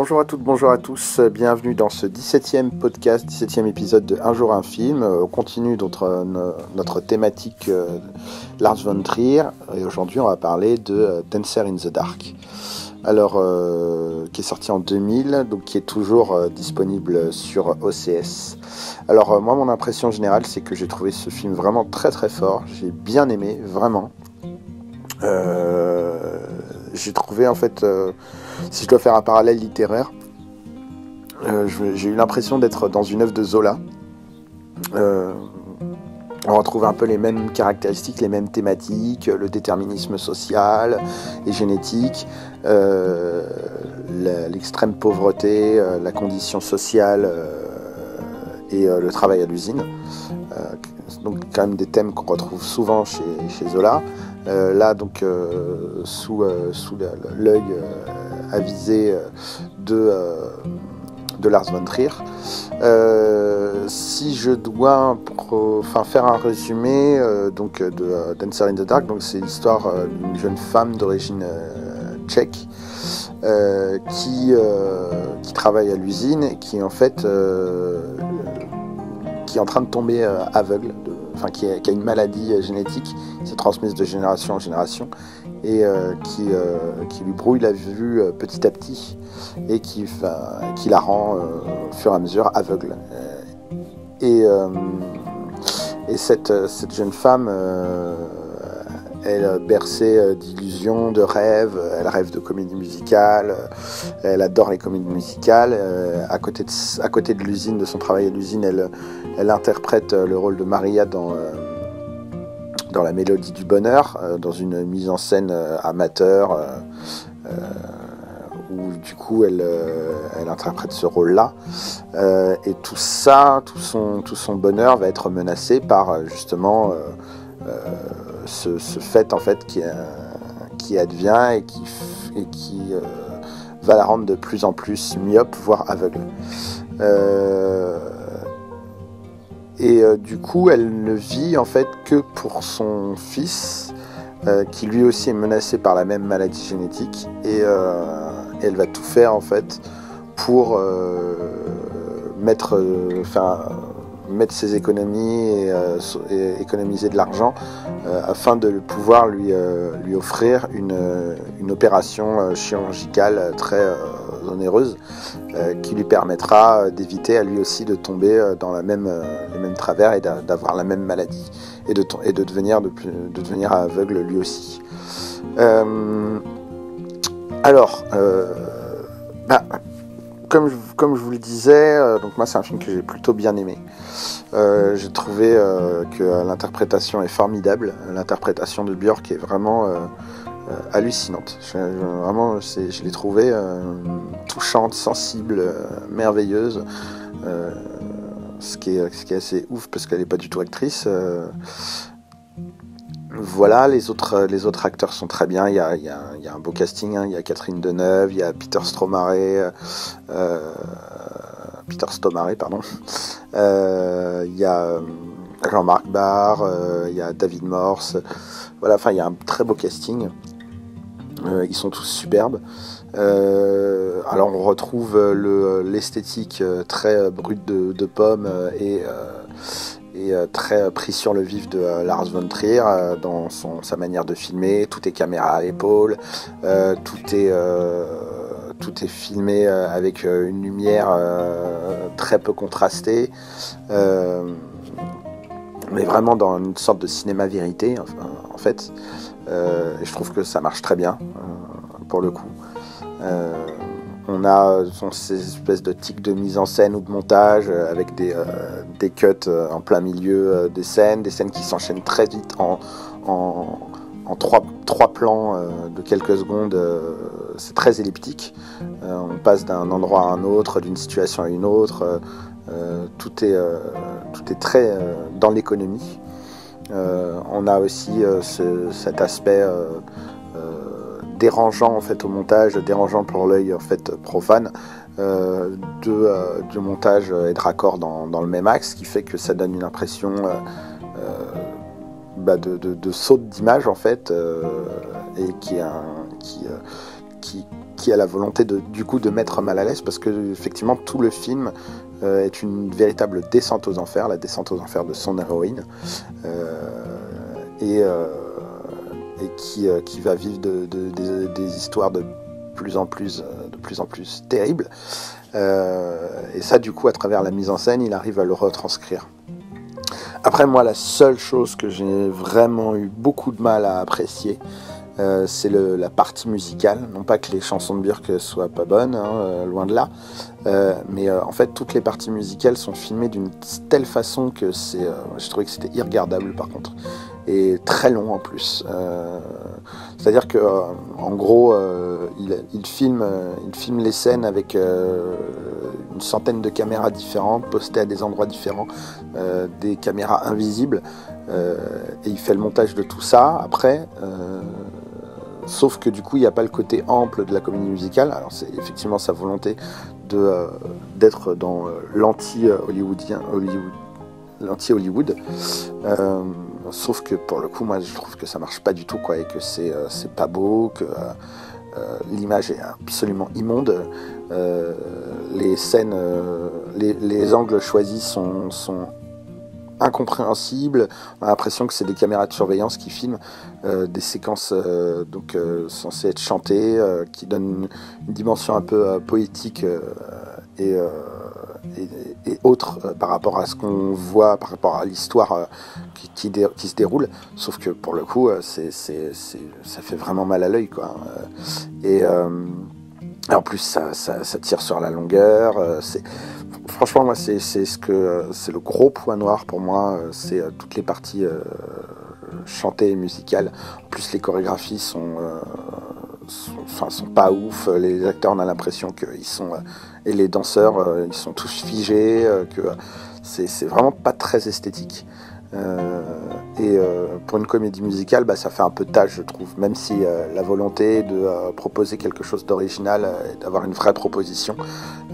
Bonjour à toutes, bonjour à tous, bienvenue dans ce 17e podcast, 17e épisode de Un jour un film. On continue notre thématique Lars von Trier et aujourd'hui on va parler de Dancer in the Dark. Alors, qui est sorti en 2000, donc qui est toujours disponible sur OCS. Alors moi mon impression générale c'est que j'ai trouvé ce film vraiment très très fort, j'ai bien aimé, vraiment. J'ai trouvé en fait, si je dois faire un parallèle littéraire, j'ai eu l'impression d'être dans une œuvre de Zola. On retrouve un peu les mêmes caractéristiques, les mêmes thématiques, le déterminisme social et génétique, l'extrême pauvreté, la condition sociale et le travail à l'usine. Donc quand même des thèmes qu'on retrouve souvent chez Zola. Là donc sous l'œil avisé de Lars von Trier. Si je dois faire un résumé donc de Dancer in the Dark, donc c'est l'histoire d'une jeune femme d'origine tchèque qui travaille à l'usine et qui en fait qui est en train de tomber aveugle. Qui a une maladie génétique, qui s'est transmise de génération en génération, et qui lui brouille la vue petit à petit, et qui la rend au fur et à mesure aveugle. Et cette jeune femme, elle bercée d'illusions, de rêves, elle rêve de comédie musicale, elle adore les comédies musicales. À côté de l'usine, de son travail à l'usine, elle interprète le rôle de Maria dans La Mélodie du Bonheur, dans une mise en scène amateur, où du coup elle interprète ce rôle-là. Et tout ça, tout son bonheur va être menacé par justement ce fait en fait qui advient et qui va la rendre de plus en plus myope, voire aveugle. Du coup, elle ne vit en fait que pour son fils, qui lui aussi est menacé par la même maladie génétique, et elle va tout faire en fait pour mettre ses économies et économiser de l'argent afin de pouvoir lui offrir une opération chirurgicale très onéreuse qui lui permettra d'éviter à lui aussi de tomber dans les mêmes travers et d'avoir la même maladie et de devenir aveugle lui aussi. Comme je vous le disais, donc moi c'est un film que j'ai plutôt bien aimé. J'ai trouvé que l'interprétation est formidable. L'interprétation de Björk est vraiment hallucinante. Je l'ai trouvée touchante, sensible, merveilleuse. Ce qui est assez ouf parce qu'elle n'est pas du tout actrice. Voilà, les autres acteurs sont très bien. Il y a un beau casting, hein. Il y a Catherine Deneuve, il y a Peter Stormare, il y a Jean-Marc Barr, il y a David Morse. Voilà, enfin il y a un très beau casting. Ils sont tous superbes. Alors on retrouve l'esthétique très brute de Pomme et très pris sur le vif de Lars von Trier dans sa manière de filmer. Tout est caméra à l'épaule, tout est filmé avec une lumière très peu contrastée, mais vraiment dans une sorte de cinéma-vérité en fait. Et je trouve que ça marche très bien pour le coup. On a ces espèces de tics de mise en scène ou de montage avec des cuts en plein milieu des scènes qui s'enchaînent très vite en trois plans de quelques secondes. C'est très elliptique. On passe d'un endroit à un autre, d'une situation à une autre. Tout est très dans l'économie. On a aussi cet aspect dérangeant en fait au montage, dérangeant pour l'œil en fait profane, de montage et de raccord dans le même axe, qui fait que ça donne une impression de saut d'image en fait, et qui qui a la volonté de mettre mal à l'aise, parce que effectivement tout le film est une véritable descente aux enfers, la descente aux enfers de son héroïne, et qui va vivre des histoires de plus en plus terribles. Et ça, du coup, à travers la mise en scène, il arrive à le retranscrire. Après, moi, la seule chose que j'ai vraiment eu beaucoup de mal à apprécier, c'est la partie musicale. Non pas que les chansons de Björk soient pas bonnes, loin de là, mais en fait, toutes les parties musicales sont filmées d'une telle façon que je trouvais que c'était irregardable, par contre. Et très long en plus. C'est-à-dire que en gros, il filme les scènes avec une centaine de caméras différentes, postées à des endroits différents, des caméras invisibles, et il fait le montage de tout ça après. Sauf que du coup, il n'y a pas le côté ample de la comédie musicale. Alors c'est effectivement sa volonté d'être dans l'anti-Hollywood. Sauf que pour le coup, moi je trouve que ça marche pas du tout, quoi, et que c'est pas beau, que l'image est absolument immonde, les scènes, les angles choisis sont incompréhensibles. On a l'impression que c'est des caméras de surveillance qui filment des séquences censées être chantées, qui donnent une dimension un peu poétique et autres par rapport à ce qu'on voit, par rapport à l'histoire qui se déroule, sauf que pour le coup ça fait vraiment mal à l'œil, quoi. Et en plus ça tire sur la longueur, franchement moi c'est le gros point noir pour moi, c'est toutes les parties chantées et musicales. En plus les chorégraphies sont pas ouf, les acteurs, on a l'impression qu'ils sont, et les danseurs, ils sont tous figés, que c'est vraiment pas très esthétique. Pour une comédie musicale, ça fait un peu tâche, je trouve, même si la volonté de proposer quelque chose d'original et d'avoir une vraie proposition,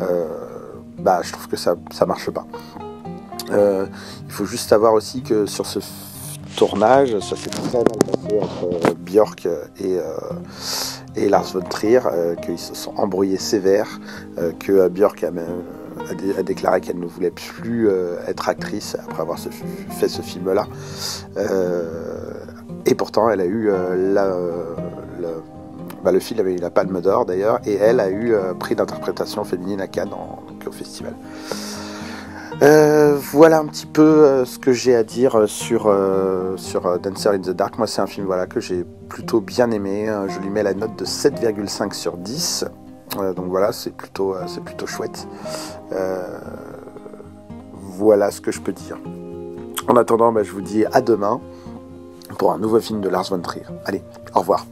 je trouve que ça marche pas. Il faut juste savoir aussi que sur ce tournage, ça s'est très mal passé entre Björk et Lars von Trier, qu'ils se sont embrouillés sévères, que Björk a déclaré qu'elle ne voulait plus être actrice après avoir fait ce film-là. Et pourtant, elle a eu le film avait eu la Palme d'or d'ailleurs, et elle a eu prix d'interprétation féminine à Cannes au festival. Voilà un petit peu ce que j'ai à dire sur Dancer in the Dark. Moi, c'est un film que j'ai plutôt bien aimé. Je lui mets la note de 7,5 sur 10. Donc voilà, c'est plutôt chouette. Voilà ce que je peux dire. En attendant, je vous dis à demain pour un nouveau film de Lars von Trier. Allez, au revoir.